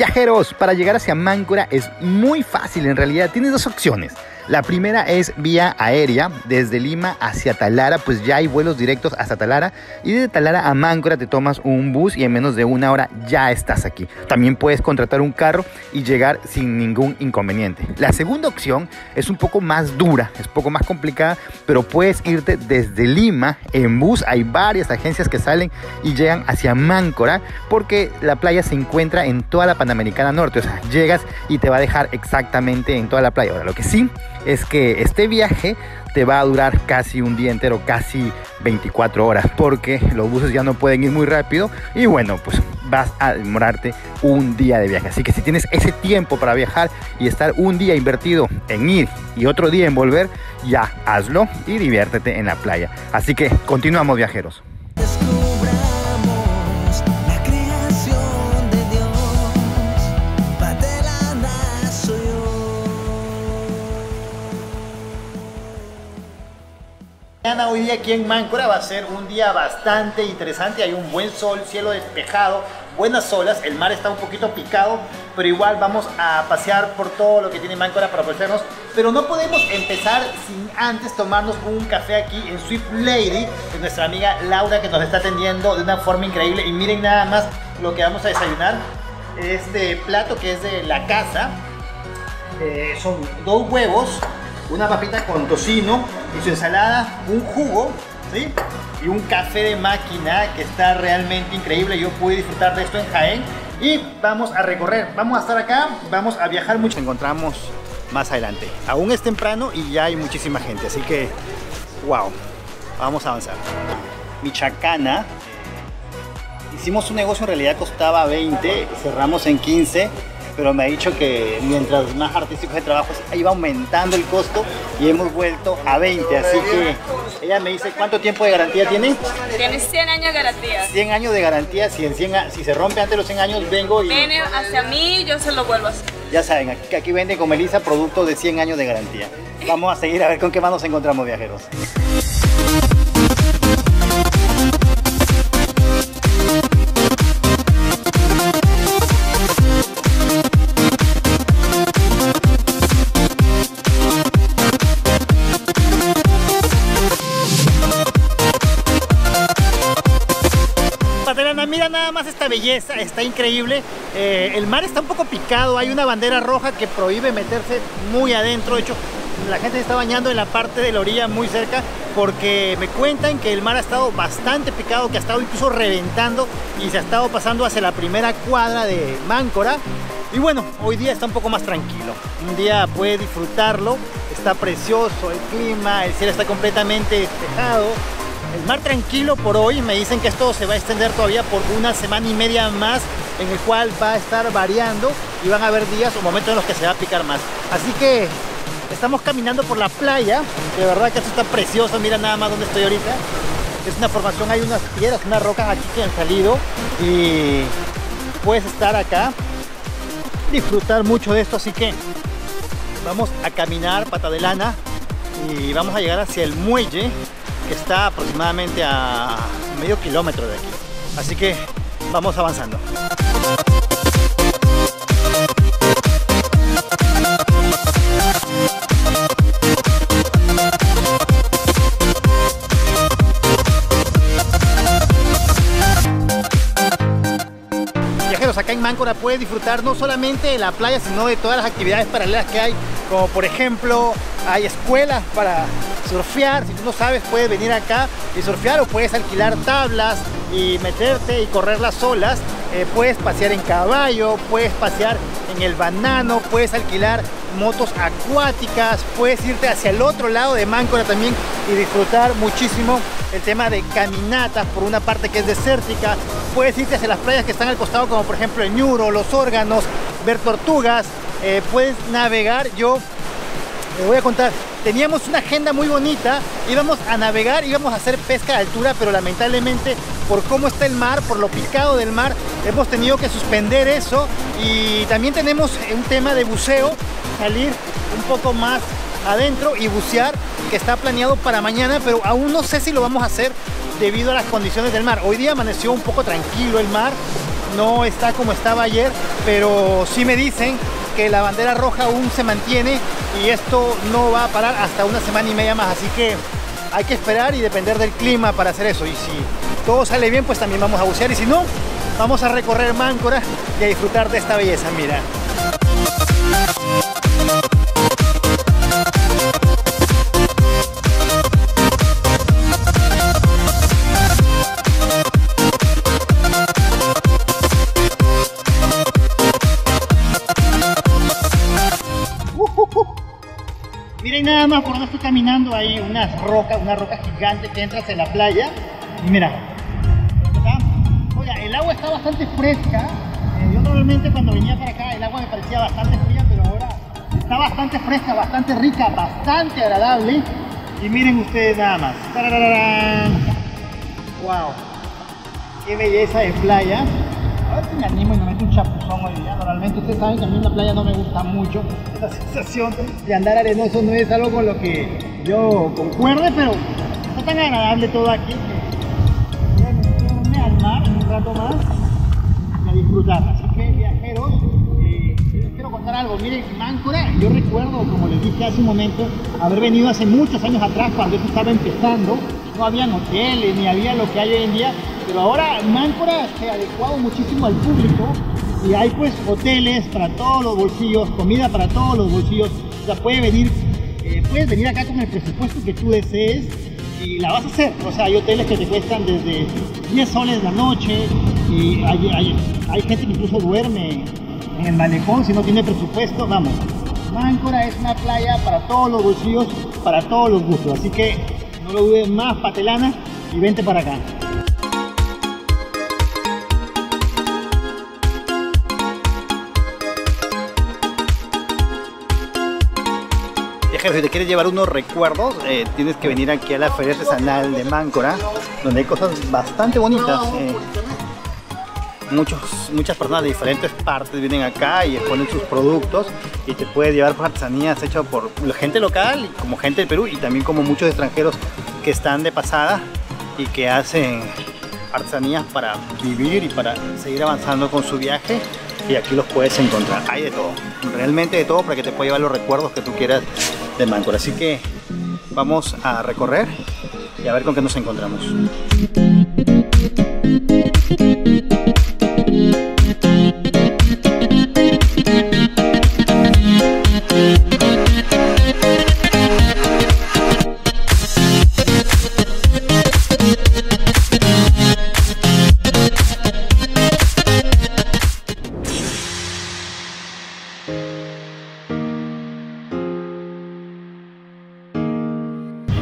Viajeros, para llegar hacia Máncora es muy fácil en realidad, tienes dos opciones. La primera es vía aérea, desde Lima hacia Talara, pues ya hay vuelos directos hasta Talara. Y desde Talara a Máncora te tomas un bus y en menos de una hora ya estás aquí. También puedes contratar un carro y llegar sin ningún inconveniente. La segunda opción es un poco más dura, es un poco más complicada, pero puedes irte desde Lima en bus. Hay varias agencias que salen y llegan hacia Máncora porque la playa se encuentra en toda la Panamericana Norte. O sea, llegas y te va a dejar exactamente en toda la playa. Ahora, lo que sí es que este viaje te va a durar casi un día entero, casi 24 horas, porque los buses ya no pueden ir muy rápido y bueno, pues vas a demorarte un día de viaje. Así que si tienes ese tiempo para viajar y estar un día invertido en ir y otro día en volver, ya hazlo y diviértete en la playa. Así que continuamos, viajeros. Hoy día aquí en Máncora va a ser un día bastante interesante, hay un buen sol, cielo despejado, buenas olas, el mar está un poquito picado, pero igual vamos a pasear por todo lo que tiene Máncora para aprovecharnos, pero no podemos empezar sin antes tomarnos un café aquí en Sweet Lady, es nuestra amiga Laura que nos está atendiendo de una forma increíble y miren nada más lo que vamos a desayunar, este plato que es de la casa, son 2 huevos, una papita con tocino y su ensalada, un jugo, ¿sí? Y un café de máquina que está realmente increíble. Yo pude disfrutar de esto en Jaén y vamos a recorrer, vamos a estar acá, vamos a viajar mucho. Nos encontramos más adelante, aún es temprano y ya hay muchísima gente, así que wow, vamos a avanzar. Mi chacana, hicimos un negocio, en realidad costaba 20, cerramos en 15, pero me ha dicho que mientras más artísticos de trabajo iba aumentando el costo y hemos vuelto a 20, así que ella me dice, ¿cuánto tiempo de garantía tiene? Tiene 100 años de garantía. 100 años de garantía, si se rompe antes de los 100 años vengo y... Viene hacia mí y yo se lo vuelvo a hacer. Ya saben, aquí venden con Melissa productos de 100 años de garantía. Vamos a seguir a ver con qué más nos encontramos, viajeros. Mira nada más esta belleza, está increíble, el mar está un poco picado, hay una bandera roja que prohíbe meterse muy adentro, de hecho la gente se está bañando en la parte de la orilla muy cerca porque me cuentan que el mar ha estado bastante picado, que ha estado incluso reventando y se ha estado pasando hacia la primera cuadra de Máncora y bueno, hoy día está un poco más tranquilo, un día puede disfrutarlo, está precioso el clima, el cielo está completamente despejado. El mar tranquilo por hoy, me dicen que esto se va a extender todavía por una semana y media más, en el cual va a estar variando y van a haber días o momentos en los que se va a picar más. Así que estamos caminando por la playa, de verdad que esto está precioso, mira nada más donde estoy ahorita. Es una formación, hay unas piedras, unas rocas aquí que han salido y puedes estar acá, disfrutar mucho de esto, así que vamos a caminar Patelana y vamos a llegar hacia el muelle, que está aproximadamente a medio kilómetro de aquí, así que vamos avanzando. Viajeros, acá en Máncora puedes disfrutar no solamente de la playa, sino de todas las actividades paralelas que hay, como por ejemplo, hay escuelas para surfear, si tú no sabes puedes venir acá y surfear o puedes alquilar tablas y meterte y correr las olas, puedes pasear en caballo, puedes pasear en el banano, puedes alquilar motos acuáticas, puedes irte hacia el otro lado de Máncora también y disfrutar muchísimo el tema de caminatas por una parte que es desértica, puedes irte hacia las playas que están al costado como por ejemplo el Ñuro, los Órganos, ver tortugas, puedes navegar, yo les voy a contar, teníamos una agenda muy bonita, íbamos a navegar, íbamos a hacer pesca de altura, pero lamentablemente por cómo está el mar, por lo picado del mar, hemos tenido que suspender eso y también tenemos un tema de buceo, salir un poco más adentro y bucear, que está planeado para mañana, pero aún no sé si lo vamos a hacer debido a las condiciones del mar. Hoy día amaneció un poco tranquilo el mar, no está como estaba ayer, pero sí me dicen que la bandera roja aún se mantiene y esto no va a parar hasta una semana y media más, así que hay que esperar y depender del clima para hacer eso. Y si todo sale bien, pues también vamos a bucear, y si no, vamos a recorrer Máncora y a disfrutar de esta belleza. Mira. Miren nada más por donde estoy caminando, hay unas rocas gigantes que entras en la playa. Y mira, acá, oiga, el agua está bastante fresca. Yo normalmente cuando venía para acá el agua me parecía bastante fría, pero ahora está bastante fresca, bastante rica, bastante agradable. Y miren ustedes nada más. ¡Tarararán! ¡Wow! ¡Qué belleza de playa! A ver si me animo y me meto un chapuzón hoy día. Normalmente ustedes saben que a mí en la playa no me gusta mucho. La sensación de andar arenoso no es algo con lo que yo concuerde, pero está tan agradable todo aquí que voy a meterme al mar un rato más y a disfrutar. Así que viajeros, les quiero contar algo. Miren, Máncora, yo recuerdo, como les dije hace un momento, haber venido hace muchos años atrás cuando esto estaba empezando. No habían hoteles ni había lo que hay hoy en día. Pero ahora Máncora se ha adecuado muchísimo al público y hay pues hoteles para todos los bolsillos, comida para todos los bolsillos. O sea, puedes venir acá con el presupuesto que tú desees y la vas a hacer. O sea, hay hoteles que te cuestan desde 10 soles la noche y hay gente que incluso duerme en el malecón si no tiene presupuesto. Vamos, Máncora es una playa para todos los bolsillos, para todos los gustos. Así que no lo dudes más, Patelana, y vente para acá. Si te quieres llevar unos recuerdos, tienes que venir aquí a la feria artesanal de Máncora, donde hay cosas bastante bonitas. Muchas personas de diferentes partes vienen acá y exponen sus productos y te puedes llevar artesanías hechas por la gente local, como gente del Perú y también como muchos extranjeros que están de pasada y que hacen artesanías para vivir y para seguir avanzando con su viaje. Y aquí los puedes encontrar, hay de todo, realmente de todo, para que te puedas llevar los recuerdos que tú quieras de Máncora. Así que vamos a recorrer y a ver con qué nos encontramos.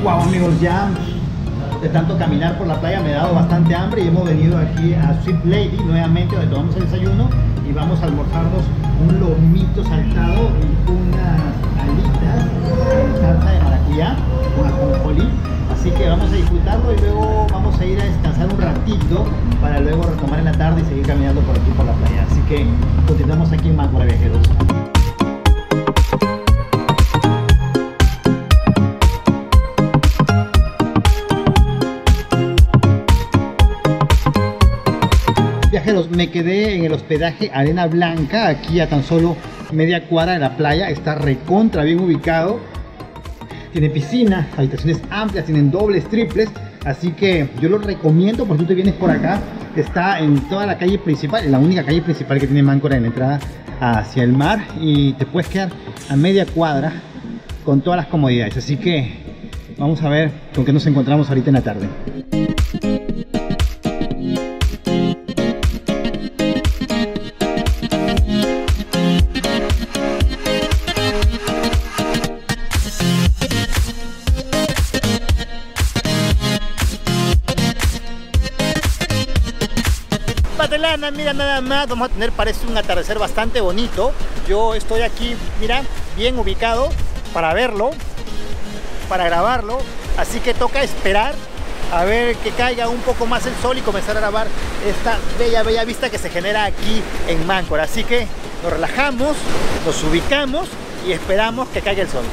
Wow, amigos, ya de tanto caminar por la playa me he dado bastante hambre y hemos venido aquí a Sweet Lady nuevamente, donde tomamos el desayuno y vamos a almorzarnos un lomito saltado y unas alitas en salsa de maracuyá con ajonjolí. Así que vamos a disfrutarlo y luego vamos a ir a descansar un ratito para luego retomar en la tarde y seguir caminando por aquí por la playa. Así que continuamos aquí en Máncora, viajeros. Viajeros, me quedé en el hospedaje Arena Blanca, aquí a tan solo media cuadra de la playa. Está recontra bien ubicado, tiene piscina, habitaciones amplias, tienen dobles, triples, así que yo lo recomiendo porque tú te vienes por acá. Está en toda la calle principal, en la única calle principal que tiene Máncora, en la entrada hacia el mar, y te puedes quedar a media cuadra con todas las comodidades. Así que vamos a ver con qué nos encontramos ahorita en la tarde. Patelana, mira nada más, vamos a tener, parece un atardecer bastante bonito. Yo estoy aquí, mira, bien ubicado para verlo, para grabarlo, así que toca esperar a ver que caiga un poco más el sol y comenzar a grabar esta bella vista que se genera aquí en Máncora. Así que nos relajamos, nos ubicamos y esperamos que caiga el sol.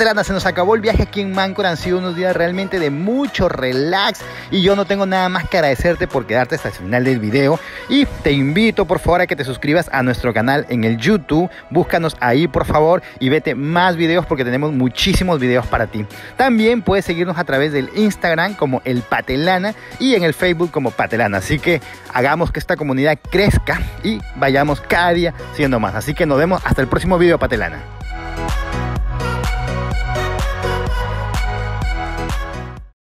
Patelana, se nos acabó el viaje aquí en Máncora. Han sido unos días realmente de mucho relax y yo no tengo nada más que agradecerte por quedarte hasta el final del video, y te invito por favor a que te suscribas a nuestro canal en el YouTube, búscanos ahí por favor y vete más videos porque tenemos muchísimos videos para ti. También puedes seguirnos a través del Instagram como El Patelana y en el Facebook como Patelana, así que hagamos que esta comunidad crezca y vayamos cada día siendo más, así que nos vemos hasta el próximo video, Patelana.